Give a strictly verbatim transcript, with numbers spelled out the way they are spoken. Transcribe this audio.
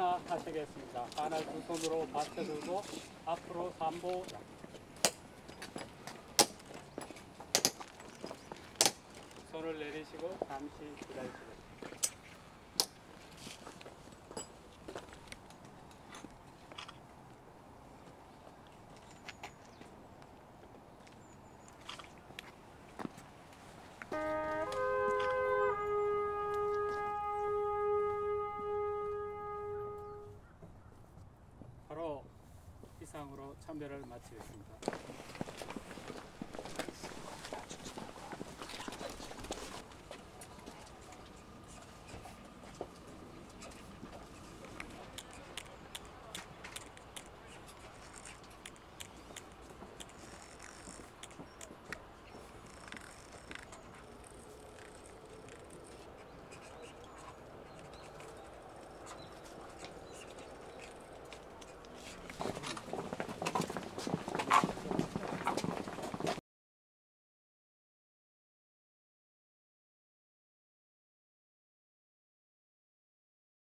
하나 하시겠습니다. 하나 두 손으로 받쳐 들고 앞으로 삼보 손을 내리시고 잠시 기다리시고 바로 이상으로 참배를 마치겠습니다.